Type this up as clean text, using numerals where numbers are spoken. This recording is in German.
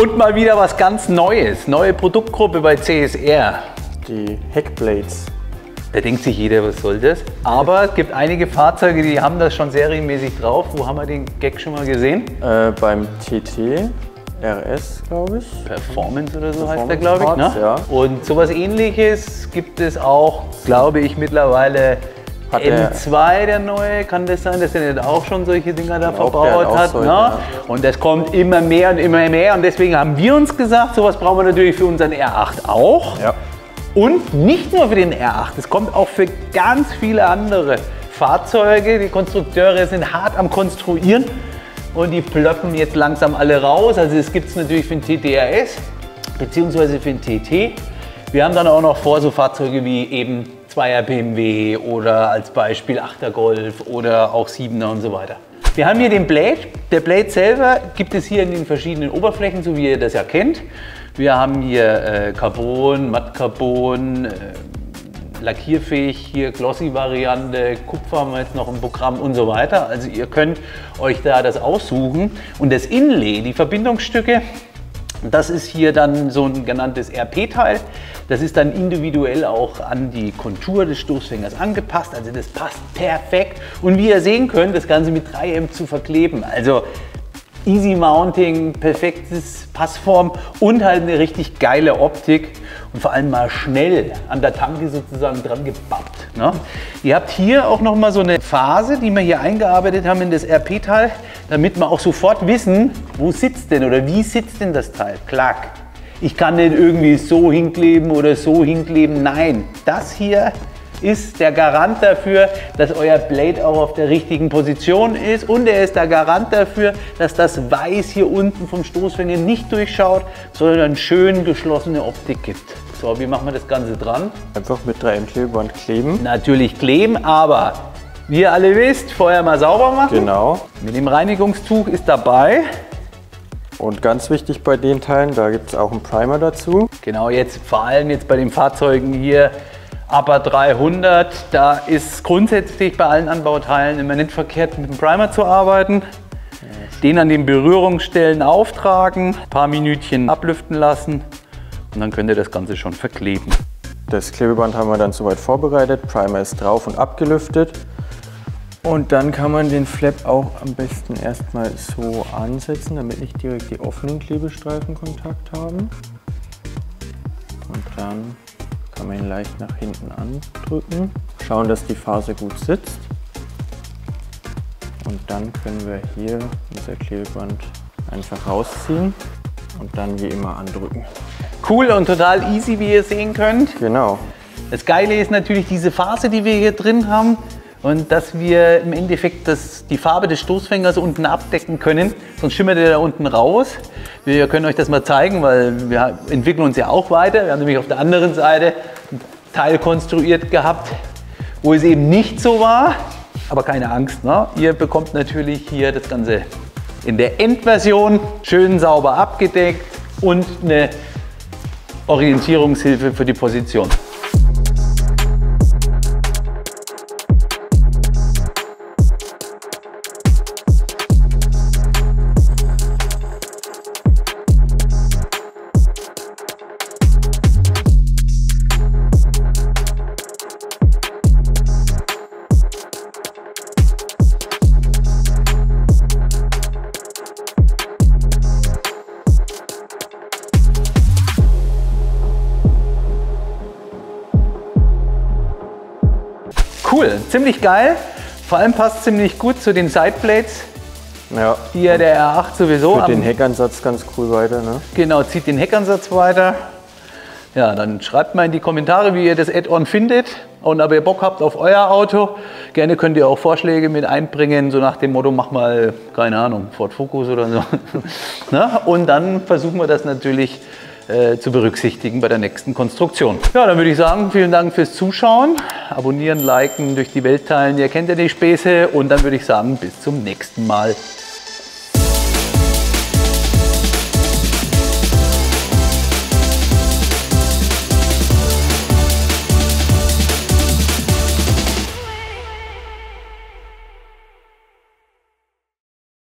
Und mal wieder was ganz Neues, neue Produktgruppe bei CSR. Die Heckblades. Da denkt sich jeder, was soll das? Aber es gibt einige Fahrzeuge, die haben das schon serienmäßig drauf. Wo haben wir den Gag schon mal gesehen? Beim TT RS, glaube ich. Performance oder so Performance heißt der, glaube ich. Ne? Ja. Und sowas Ähnliches gibt es auch, glaube ich, mittlerweile. Hat M2 der neue, kann das sein, dass er nicht auch schon solche Dinger da verbaut hat? Ne? Ja. Und das kommt immer mehr und immer mehr. Und deswegen haben wir uns gesagt, sowas brauchen wir natürlich für unseren R8 auch. Ja. Und nicht nur für den R8, es kommt auch für ganz viele andere Fahrzeuge. Die Konstrukteure sind hart am Konstruieren und die plöppen jetzt langsam alle raus. Also das gibt es natürlich für den TT RS bzw. für den TT. Wir haben dann auch noch vor, so Fahrzeuge wie eben 2er BMW oder als Beispiel 8er Golf oder auch 7er und so weiter. Wir haben hier den Blade. Der Blade selber gibt es hier in den verschiedenen Oberflächen, so wie ihr das ja kennt. Wir haben hier Carbon, Mattcarbon, lackierfähig, hier Glossy-Variante, Kupfer haben wir jetzt noch im Programm und so weiter. Also ihr könnt euch da das aussuchen. Und das Inlay, die Verbindungsstücke, das ist hier dann so ein genanntes RP-Teil. Das ist dann individuell auch an die Kontur des Stoßfängers angepasst. Also das passt perfekt. Und wie ihr sehen könnt, das Ganze mit 3M zu verkleben. Also easy Mounting, perfektes Passform und halt eine richtig geile Optik. Und vor allem mal schnell an der Tanke sozusagen dran gebappt. Ne? Ihr habt hier auch nochmal so eine Phase, die wir hier eingearbeitet haben in das RP-Teil, damit wir auch sofort wissen, wo sitzt denn oder wie sitzt denn das Teil. Klack. Ich kann den irgendwie so hinkleben oder so hinkleben. Nein, das hier ist der Garant dafür, dass euer Blade auch auf der richtigen Position ist, und er ist der Garant dafür, dass das Weiß hier unten vom Stoßfänger nicht durchschaut, sondern schön geschlossene Optik gibt. So, wie machen wir das Ganze dran? Einfach mit 3M-Klebeband kleben. Natürlich kleben, aber wie ihr alle wisst, vorher mal sauber machen. Genau. Mit dem Reinigungstuch ist dabei. Und ganz wichtig bei den Teilen, da gibt es auch einen Primer dazu. Genau, jetzt vor allem jetzt bei den Fahrzeugen hier aber 300, da ist grundsätzlich bei allen Anbauteilen immer nicht verkehrt, mit dem Primer zu arbeiten. Den an den Berührungsstellen auftragen, ein paar Minütchen ablüften lassen und dann könnt ihr das Ganze schon verkleben. Das Klebeband haben wir dann soweit vorbereitet, Primer ist drauf und abgelüftet. Und dann kann man den Flap auch am besten erstmal so ansetzen, damit nicht direkt die offenen Klebestreifen Kontakt haben. Und dann kann man ihn leicht nach hinten andrücken, schauen, dass die Phase gut sitzt, und dann können wir hier unser Klebeband einfach rausziehen und dann wie immer andrücken. Cool und total easy, wie ihr sehen könnt. Genau. Das Geile ist natürlich diese Phase, die wir hier drin haben, und dass wir im Endeffekt die Farbe des Stoßfängers unten abdecken können, sonst schimmert der da unten raus. Wir können euch das mal zeigen, weil wir entwickeln uns ja auch weiter. Wir haben nämlich auf der anderen Seite ein Teil konstruiert gehabt, wo es eben nicht so war. Aber keine Angst, ne? Ihr bekommt natürlich hier das Ganze in der Endversion schön sauber abgedeckt und eine Orientierungshilfe für die Position. Cool, ziemlich geil. Vor allem passt ziemlich gut zu den Sideblades, ja, die ja der R8 sowieso hat. Den Heckansatz ganz cool weiter, ne? Genau, zieht den Heckansatz weiter. Ja, dann schreibt mal in die Kommentare, wie ihr das Add-on findet und ob ihr Bock habt auf euer Auto. Gerne könnt ihr auch Vorschläge mit einbringen, so nach dem Motto, mach mal, keine Ahnung, Ford Focus oder so. Na, und dann versuchen wir das natürlich zu berücksichtigen bei der nächsten Konstruktion. Ja, dann würde ich sagen, vielen Dank fürs Zuschauen. Abonnieren, liken, durch die Welt teilen, ihr kennt ja die Späße, und dann würde ich sagen, bis zum nächsten Mal.